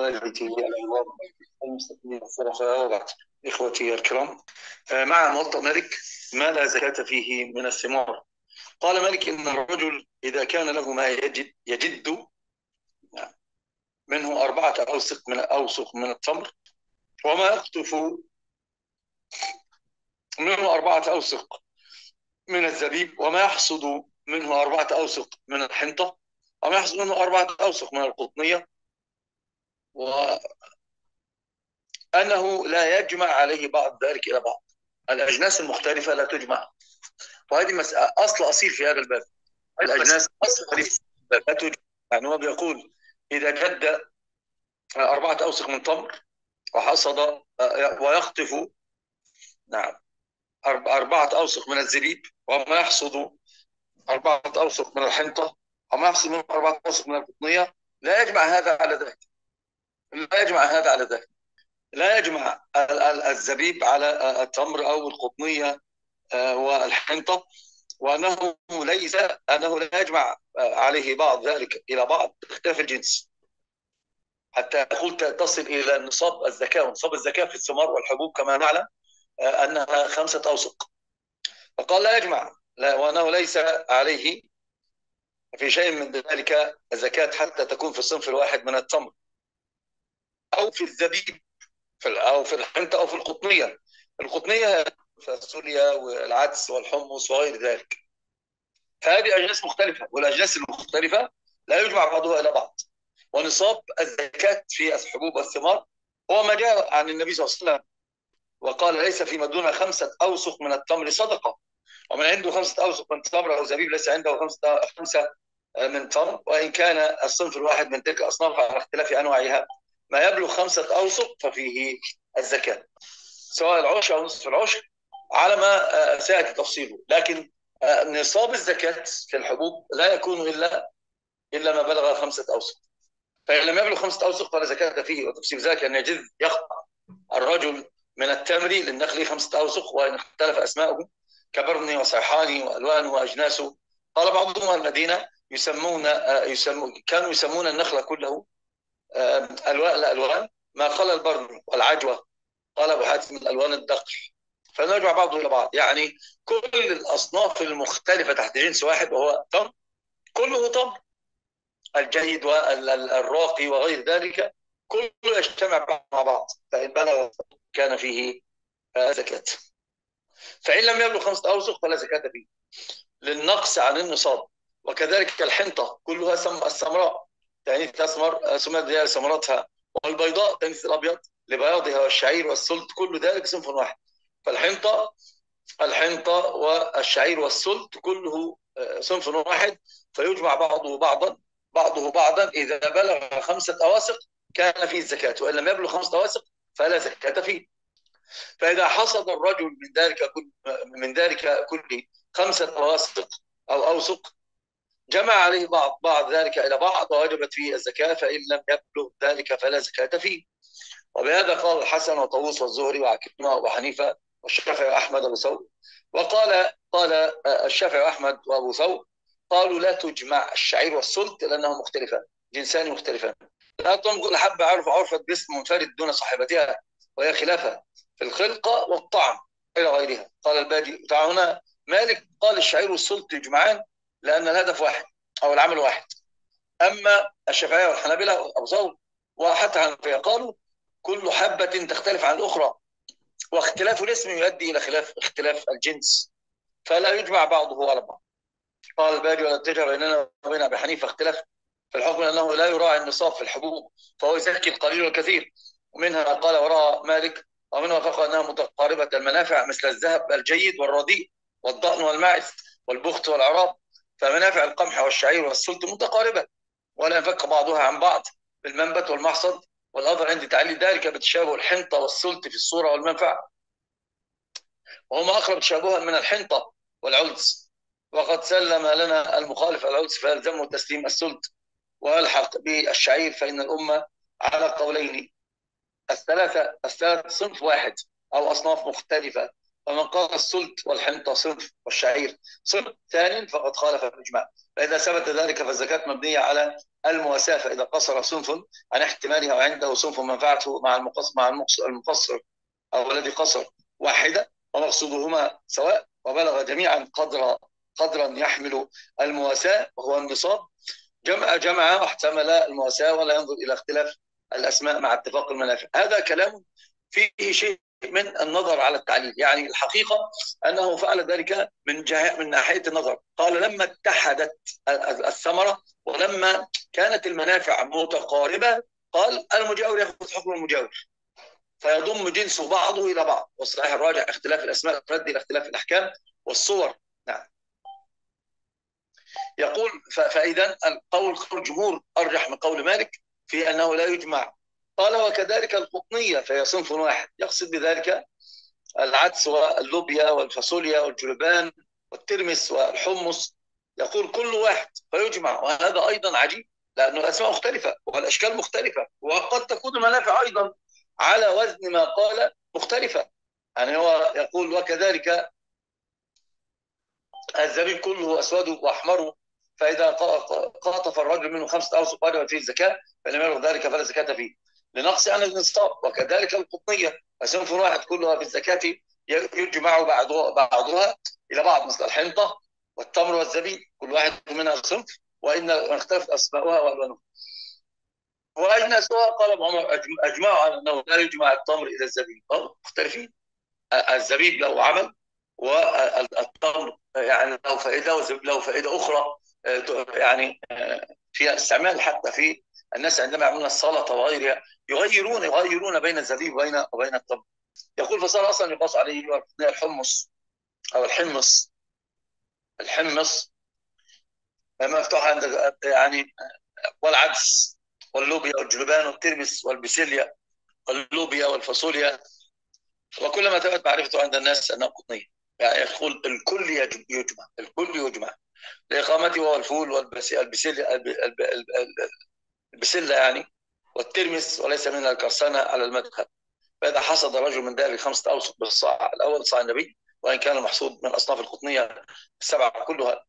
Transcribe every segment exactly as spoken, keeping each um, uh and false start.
والدتي الأنوار المستثمرين الصرفاء إخوتي الكرام. مع موطأ مالك ما لا زكاة فيه من الثمار. قال مالك إن الرجل إذا كان له ما يجد يجد منه أربعة أوسق من أوسق من التمر، وما يقطف منه أربعة أوسق من الزبيب، وما يحصد منه أربعة أوسق من الحنطة، وما يحصد منه أربعة أوسق من القطنية، وأنه لا يجمع عليه بعض ذلك إلى بعض. الأجناس المختلفة لا تجمع، وهذه مسألة أصل أصيل في هذا الباب. الأجناس أصل أصيل لا تجمع، يعني هو بيقول إذا جد أربعة أوسق من تمر وحصد ويقطف نعم أربعة أوسق من الزبيب، وما يحصد أربعة أوسق من الحنطة، وما يحصد منه أربعة أوسق من القطنية، لا يجمع هذا على ذلك، لا يجمع هذا على ذلك، لا يجمع الزبيب على التمر أو القطنية والحنطة، وأنه ليس أنه لا يجمع عليه بعض ذلك إلى بعض اختلاف الجنس، حتى قلت تصل إلى نصاب الزكاة. ونصاب الزكاة في الثمار والحبوب كما نعلم أنها خمسة أوسق، فقال لا يجمع لا، وأنه ليس عليه في شيء من ذلك الزكاة حتى تكون في الصنف الواحد من التمر أو في الزبيب أو في الحنطة أو في القطنية. القطنية الفاصوليا والعدس والحمص وغير ذلك، فهذه أجناس مختلفة، والأجناس المختلفة لا يجمع بعضها إلى بعض. ونصاب الزكاة في الحبوب والثمار هو ما جاء عن النبي صلى الله عليه وسلم وقال ليس فيما دون خمسة أوسق من التمر صدقة، ومن عنده خمسة أوسق من تمر أو زبيب ليس عنده خمسة خمسة من تمر، وإن كان الصنف الواحد من تلك الأصناف على اختلاف أنواعها ما يبلغ خمسة أوسق ففيه الزكاة، سواء العشر أو نصف العشر على ما ساعة تفصيله. لكن نصاب الزكاة في الحبوب لا يكون إلا إلا ما بلغ خمسة أوسق، فإن لم يبلغ خمسة أوسق فلا زكاة فيه. وتفسير ذلك أن يجد يقطع الرجل من التمر للنخل خمسة أوسق، وإن اختلف أسماؤه كبرني وصيحاني وألوان وأجناسه. قال بعضهم الذين يسمون يسمون كانوا يسمون النخل كله ألوان الألوان ما خلا البرن والعجوة، قال أبو حاتم الألوان الدقل، فنرجع بعضه إلى بعض. يعني كل الأصناف المختلفة تحت جنس واحد وهو تمر، كله تمر، الجيد والراقي وغير ذلك كله يجتمع مع بعض، فإن بلغ كان فيه زكاة، فإن لم يبلغ خمسة أوسق فلا زكاة فيه للنقص عن النصاب. وكذلك الحنطة كلها السمراء تأنيث الأسمر سمات ديال سمرتها، والبيضاء تأنيث الأبيض لبياضها، والشعير والسلط كل ذلك صنف واحد. فالحنطة الحنطة والشعير والسلط كله صنف واحد، فيجمع بعضه بعضا بعضه بعضا إذا بلغ خمسة أواسق كان فيه الزكاة، وإن لم يبلغ خمسة أواسق فلا زكاة فيه. فإذا حصد الرجل من ذلك كل من ذلك كل خمسة أواسق أو أوسق جمع عليه بعض بعض ذلك إلى بعض، ووجبت فيه الزكاة، فإن لم يبلغ ذلك فلا زكاة فيه. وبهذا قال الحسن وطاووس والزهري وعكرمة وأبو حنيفة والشافعي وأحمد وأبو ثور، وقال قال الشافعي وأحمد وأبو ثور قالوا لا تجمع الشعير والسلط لأنهم مختلفان، جنسان مختلفان. لا تنقل حبة عرف عرفة باسم منفرد دون صاحبتها، وهي خلافة في الخلقة والطعم إلى غيرها. قال الباجي تعالى مالك قال الشعير والسلط يجمعان لأن الهدف واحد أو العمل واحد. أما الشافعية والحنابلة وأبو ثور وحتى الحنفية قالوا كل حبة تختلف عن الأخرى، واختلاف الاسم يؤدي إلى خلاف اختلاف الجنس، فلا يجمع بعضه على بعض. قال الباجي ولا تجر بيننا وبين أبي حنيفة اختلاف في الحكم أنه لا يراعي النصاب في الحبوب، فهو يزكي القليل والكثير. ومنها قال وراء مالك ومنها فقه أنها متقاربة المنافع مثل الذهب الجيد والرديء والضأن والماعز والبخت والعراب، فمنافع القمح والشعير والسلط متقاربة، ولا ينفك بعضها عن بعض بالمنبت والمحصد. والأظهر عند تعليل ذلك بتشابه الحنطة والسلط في الصورة والمنفعة، وهما أقرب تشابها من الحنطة والعلز، وقد سلم لنا المخالف العلز فيلزمه تسليم السلط ويلحق بالشعير، فإن الأمة على قولين الثلاثة الثلاث صنف واحد أو أصناف مختلفة، فمن قال السلط والحنطة صنف والشعير صنف ثاني فقد خالف الإجماع. فإذا ثبت ذلك فالزكاة مبنية على المواساة، فإذا قصر صنف عن احتمالها وعنده صنف منفعته مع المقصر, مع المقصر أو الذي قصر واحدة ومقصودهما سواء وبلغ جميعا قدر قدرا يحمل المواساة وهو النصاب جمع جمع واحتمل المواساة ولا ينظر إلى اختلاف الأسماء مع اتفاق المنافع. هذا كلام فيه شيء من النظر على التعليل، يعني الحقيقة أنه فعل ذلك من جهة من ناحية النظر. قال لما اتحدت الثمرة ولما كانت المنافع متقاربة قال المجاور يأخذ حكم المجاور فيضم جنسه بعضه إلى بعض، والصحيح الراجع اختلاف الأسماء تؤدي إلى اختلاف الأحكام والصور. نعم. يقول فإذا القول الجمهور أرجح من قول مالك في أنه لا يجمع. قال وكذلك القطنية فهي صنف واحد، يقصد بذلك العدس واللوبيا والفاصوليا والجلبان والترمس والحمص، يقول كل واحد فيجمع. وهذا أيضا عجيب لأنه الأسماء مختلفة والأشكال مختلفة وقد تكون المنافع أيضا على وزن ما قال مختلفة. يعني هو يقول وكذلك الزبيب كله أسود وأحمر فإذا قاطف الرجل منه خمسة أوسق وجبت فيه الزكاة فلم يرغب ذلك فلا زكاة فيه لنقص عن النصاب. وكذلك القطنية فصنف واحد كلها في الزكاة يجمع بعضها إلى بعض مثل الحنطة والتمر والزبيب كل واحد منها صنف وإن اختلفت أسماؤها وألوانها. وأجنى أسماء قال عمر أجمعوا على أنه لا يجمع التمر إلى الزبيب، مختلفين الزبيب له عمل والتمر يعني له فائدة وله فائدة أخرى يعني في استعمال حتى في الناس عندما يعملون السلطة وغيرها يغيرون يغيرون بين الزبيب وبين وبين التمر. يقول فصار أصلا يقاس عليه الحمص أو الحمص الحمص مفتوح عند يعني والعدس واللوبيا والجلبان والترمس والبسليا واللوبيا والفاصوليا وكلما تبت معرفته عند الناس أنها قطنية. يعني يقول الكل يجمع الكل يجمع لإقامته هو الفول والبسليا البسلة يعني والترمس وليس منها القرصنة على المدخل. فإذا حصد رجل من ذلك خمسة أوسق بالصاع الأول صاع النبي وإن كان المحصود من أصناف القطنية السبعة كلها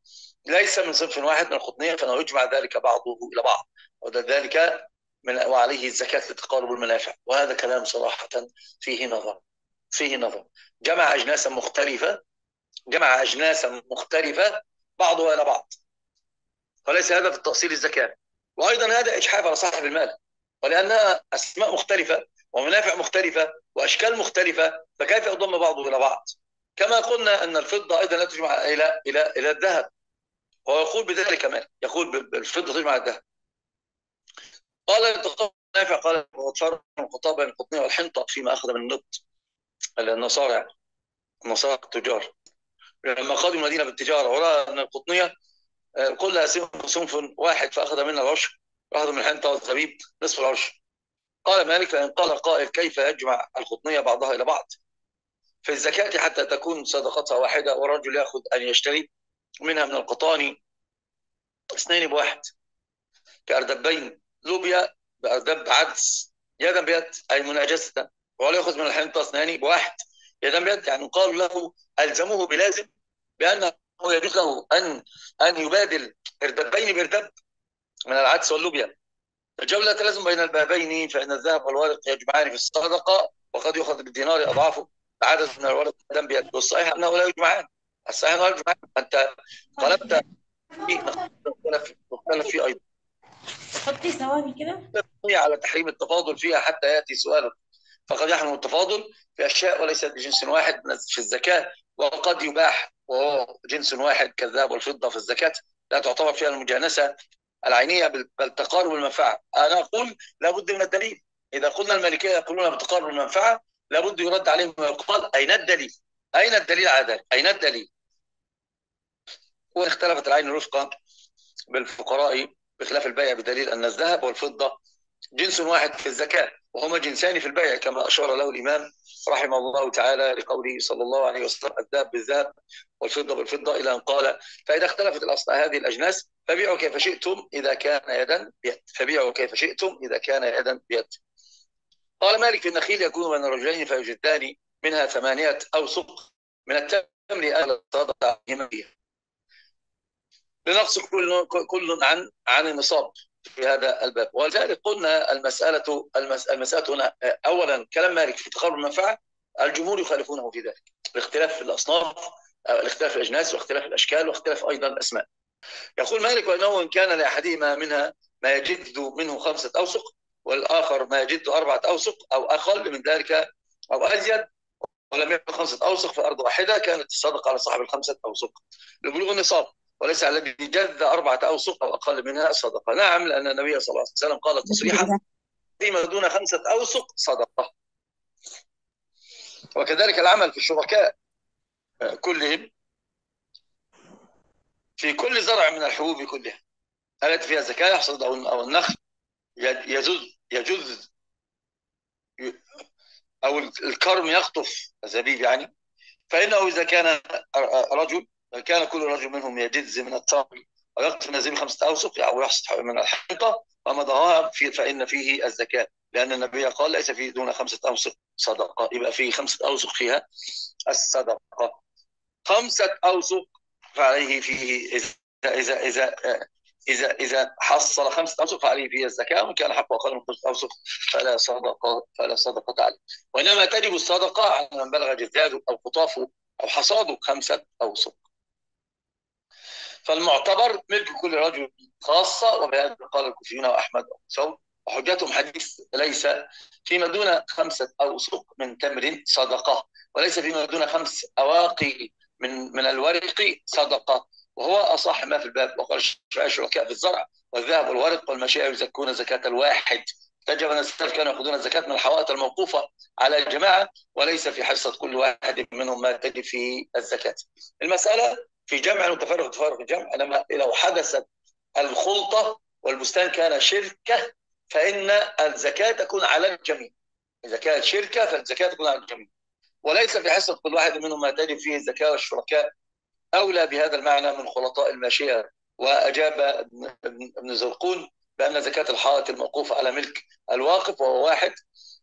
ليس من صنف واحد من القطنية فإنه يجمع ذلك بعضه إلى بعض وذلك من وعليه الزكاة لتقارب المنافع. وهذا كلام صراحة فيه نظر فيه نظر جمع أجناسا مختلفة جمع أجناسا مختلفة بعضها إلى بعض فليس هذا في التأصيل الزكاة. وأيضا هذا إجحاف على صاحب المال ولأنها أسماء مختلفة ومنافع مختلفة وأشكال مختلفة فكيف يضم بعضه إلى بعض. كما قلنا أن الفضة أيضا لا تجمع إلى إلى إلى الذهب ويقول بذلك مالك يقول بالفضة تجمع الذهب. قال النافع قال وتفرق القطاع بين القطنية والحنطة فيما أخذ من النبط النصارى يعني النصارى التجار لما قادوا المدينة بالتجارة ورأى أن القطنية كلها صنف واحد فأخذ منها العشر وأخذ من الحنطة والزبيب نصف العشر. قال مالك لأن قال قائل كيف يجمع القطنية بعضها إلى بعض في الزكاة حتى تكون صدقتها واحدة والرجل يأخذ أن يشتري منها من القطان اثنين بواحد كأردبين لوبيا بأردب عدس يدا بيد أي مناجسة ولا يأخذ من الحنطة اثنين بواحد يدا بيد. يعني قالوا له ألزموه بلازم بأن هو يجوز له أن أن يبادل إردبين بإردب من العدس واللوبيا. الجولة تلازم بين البابين فإن الذهب والورق يجمعان في الصدقة وقد يؤخذ بالدينار أضعافه عدد من الورق دم بيد. والصحيح أنه لا يجمعان الصحيح أنه لا يجمعان أنت طلبت في مختلف فيه أيضا حطي ثواني كده على تحريم التفاضل فيها حتى يأتي سؤاله. فقد يحرم التفاضل في أشياء وليست بجنس واحد في الزكاة وقد يباح وهو جنس واحد كالذهب والفضة في الزكاة لا تعتبر فيها المجانسة العينية بل تقارب المنفعة. أنا أقول لابد من الدليل. إذا قلنا المالكية يقولون بتقارب المنفعة لابد يرد عليهم ويقال أين الدليل أين الدليل على ذلك أين الدليل. واختلفت العين رفقة بالفقراء بخلاف البيع بدليل أن الذهب والفضة جنس واحد في الزكاة وهما جنسان في البيع كما أشار له الإمام رحمه الله تعالى لقوله صلى الله عليه وسلم الذهب بالذهب والفضة بالفضة إلى أن قال فإذا اختلفت الأصناف هذه الأجناس فبيعوا كيف شئتم إذا كان يدا بيد فبيعوا كيف شئتم إذا كان يدا بيد. قال مالك في النخيل يكون من رجلين فيجدان منها ثمانية أوسق من التمر أهل صدقهم فيها. لنفس كل كل عن عن النصاب في هذا الباب. ولذلك قلنا المسألة المسألة هنا أولا كلام مالك في تقارب المنفعة الجمهور يخالفونه في ذلك، الاختلاف الأصناف، الاختلاف الأجناس، واختلاف الأشكال، واختلاف أيضا الأسماء. يقول مالك: وأنه إن كان لأحدهما منها ما يجد منه خمسة أوسق والآخر ما يجد أربعة أوسق أو أقل من ذلك أو أزيد ولم يكن خمسة أوسق في أرض واحدة كانت الصدقة على صاحب الخمسة أوسق لبلوغ النصاب، وليس على الذي جذ أربعة أوسق أو أقل منها الصدقة. نعم، لأن النبي صلى الله عليه وسلم قال تصريحا: فيما دون خمسة أوسق صدقة. وكذلك العمل في الشركاء كلهم في كل زرع من الحبوب كلها التي فيها زكاة يحصد أو النخل يجز يجز أو الكرم يخطف الزبيب يعني، فإنه إذا كان رجل كان كل رجل منهم يجز من التمر أو يقطف من الزبيب خمسة أوسق أو يحصد من الحنطة ومضغها فإن فيه الزكاة، لأن النبي قال: ليس في دون خمسة أوسق صدقة. يبقى فيه خمسة أوسق فيها الصدقة، خمسة أوسق فعليه فيه إذا إذا إذا إذا, إذا حصل خمسة أوسق فعليه فيه الزكاة، وإن كان حقه أقل من خمسة أوسق فلا صدقة فلا صدقة عليه. وإنما تجب الصدقة على من بلغ جذاده أو قطافه أو حصاده خمسة أوسق. فالمعتبر ملك كل رجل خاصة، وبهذا قال الكوفيون وأحمد وأبو وحجتهم حديث: ليس فيما دون خمسة أوسق من تمر صدقة، وليس فيما دون خمس أواقي من من الورق صدقة، وهو أصح ما في الباب. وقال الشركاء في الزرع والذهب والورق والمشاء يزكون زكاة الواحد. تجب أن السلف كانوا يأخذون الزكاة من الحوائط الموقوفة على الجماعة، وليس في حصة كل واحد منهم ما تجب فيه الزكاة. المسألة في جمع وتفرق وتفرق الجمع. لما لو حدثت الخلطة والبستان كان شركة فإن الزكاة تكون على الجميع. إذا كانت شركة فالزكاة تكون على الجميع، وليس في حصة كل واحد منهم ما تجب فيه الزكاة. والشركاء أولى بهذا المعنى من خلطاء الماشية. وأجاب ابن زرقون بأن زكاة الحائط الموقوفة على ملك الواقف وهو واحد،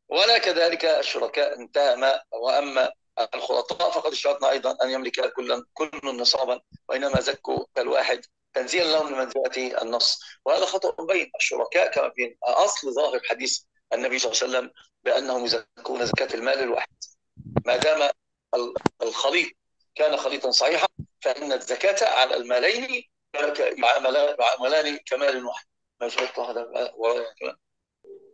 ولا كذلك الشركاء. انتهى ما. وأما الخلطاء فقد اشترطنا أيضا أن يملك كل كل نصابا، وإنما زكوا كالواحد تنزيل لهم لمنزلة النص. وهذا خطأ بين الشركاء كما في أصل ظاهر حديث النبي صلى الله عليه وسلم بأنهم يزكون زكاة المال الواحد. ما دام الخليط كان خليطا صحيحا فإن الزكاة على المالين معاملان كمال واحد.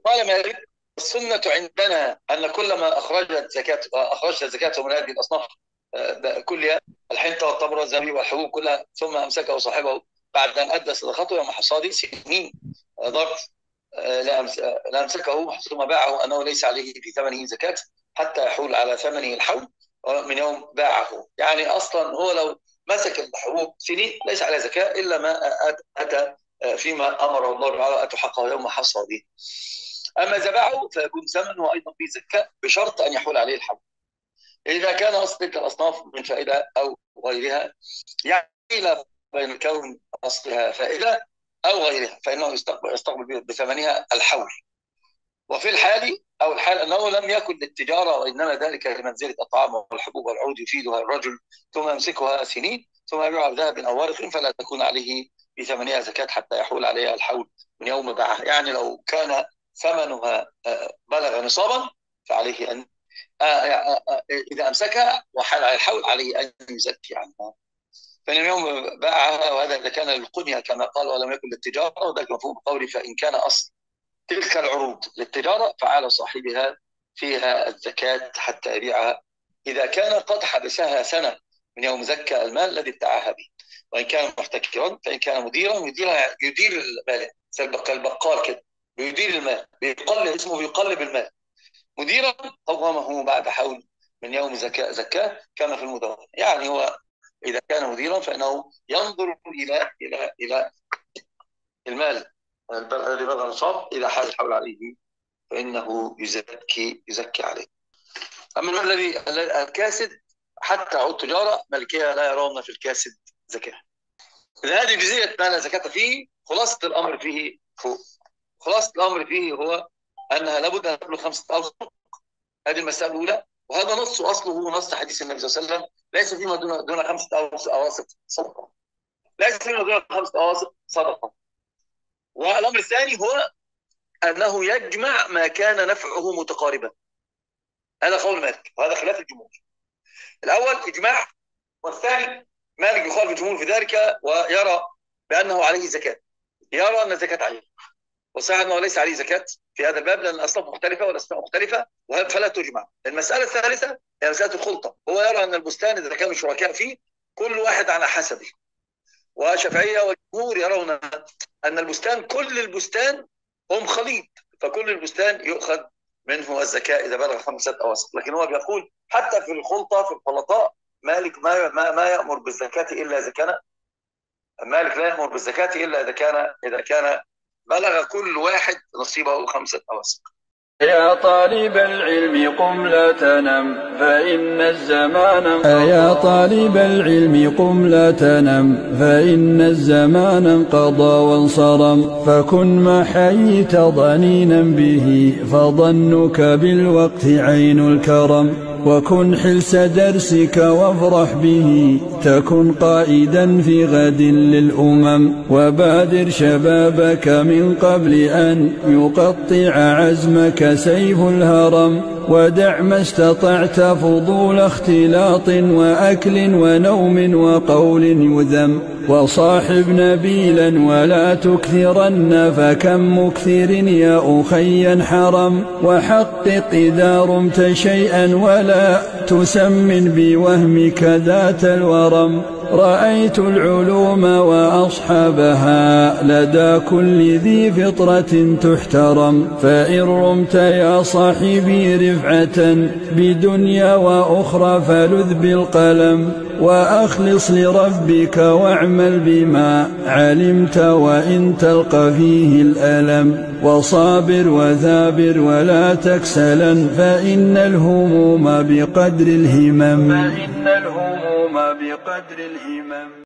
قال مالك: السنة عندنا أن كلما أخرجت زكاة أخرجت زكاة من هذه الأصناف كلها، الحنطة والتمر والزبيب والحبوب كلها، ثم أمسكه صاحبه بعد أن أدى صدقته يوم حصاده سنين ضرط لا أمسكه ثم باعه أنه ليس عليه في ثمنه زكاة حتى يحول على ثمنه الحول من يوم باعه. يعني أصلا هو لو مسك الحبوب سنين ليس عليه زكاة إلا ما أتى فيما أمره الله تعالى أتى حقه يوم حصاده. أما إذا باعه فيكون ثمنه أيضا فيه زكاة بشرط أن يحول عليه الحول. إذا كان أصل تلك الأصناف من فائدة أو غيرها، يعني لا بين كون أصلها فائدة أو غيرها فإنه يستقبل, يستقبل بثمنها الحول. وفي الحال أو الحال أنه لم يكن للتجارة، وإنما ذلك لمنزلة الطعام والحبوب والعود يفيدها الرجل ثم يمسكها سنين ثم يبيعها بذهب أو ورق، فلا تكون عليه بثمنها زكاة حتى يحول عليها الحول من يوم باعها. يعني لو كان ثمنها بلغ نصابا فعليه أن إذا أمسكها وحال على الحول عليه أن يزكي عنها. فإن يوم باعها، وهذا إذا كان للقنية كما قال ولم يكن للتجارة، وذلك مفهوم قولي: فإن كان أصل تلك العروض للتجارة فعلى صاحبها فيها الزكاة حتى يبيعها، إذا كان قد حبسها سنة من يوم زكى المال الذي ادعاها به. وإن كان محتكرا، فإن كان مديرا يدير المال، البقال كده بيدير المال، بيقلب اسمه بيقلب المال، مديرا قومه بعد حول من يوم زكاة زكاه كما في المدونة. يعني هو إذا كان مديرا فإنه ينظر إلى إلى إلى المال الذي بلغ نصاب، إذا حال الحول عليه فإنه يزكي يزكي عليه. أما المال الذي الكاسد حتى عود تجارة ملكها لا يرون في الكاسد زكاة. إذا هذه جزئية ما لا زكاة فيه. خلاصة الأمر فيه فوق. خلاصة الأمر فيه هو أنها لابد أن تبلغ خمسة أوسق. هذه المسألة الأولى. وهذا نص اصله هو نص حديث النبي صلى الله عليه وسلم: ليس فيما دون دون خمسه اواسط صدقه. ليس فيما دون خمسه اواسط صدقه. والامر الثاني هو انه يجمع ما كان نفعه متقاربا. هذا قول مالك وهذا خلاف الجمهور. الاول اجماع، والثاني مالك يخالف الجمهور في ذلك ويرى بانه عليه زكاه. يرى ان زكاه عليه. والصحيح انه ليس عليه زكاه في هذا الباب لان الاصناف مختلفه والاسماء مختلفه فلا تجمع. المساله الثالثه هي مساله الخلطه. هو يرى ان البستان اذا كانوا شركاء فيه كل واحد على حسبه. والشافعيه والجمهور يرون ان البستان كل البستان هم خليط، فكل البستان يؤخذ منه الزكاه اذا بلغ خمسه اواسط. لكن هو بيقول حتى في الخلطه في الخلطاء مالك ما ما, ما يامر بالزكاه الا اذا كان مالك لا يامر بالزكاه الا اذا كان اذا كان بلغ كل واحد نصيبه خمسة أواسق. يا طالب العلم قم لا تنم فإن الزمان انقضى. يا طالب العلم قم لا تنم فإن الزمان انقضى وانصرم، فكن ما حييت ضنينا به فظنك بالوقت عين الكرم. وكن حلس درسك وافرح به تكن قائدا في غد للأمم. وبادر شبابك من قبل أن يقطع عزمك سيف الهرم. ودع ما استطعت فضول اختلاط وأكل ونوم وقول يذم. وصاحب نبيلا ولا تكثرن فكم مكثر يا أخي حرم. وحقق إذا رمت شيئا ولا تسمن بوهمك ذات الورم. رأيت العلوم وأصحابها لدى كل ذي فطرة تحترم. فإن رمت يا صاحبي رفعة بدنيا وأخرى فلذ بالقلم. وأخلص لربك واعمل بما علمت وإن تلقى فيه الألم. وصابر وثابر ولا تكسلا فإن الهموم بقدر الهمم. فإن الهموم بقدر الهمم.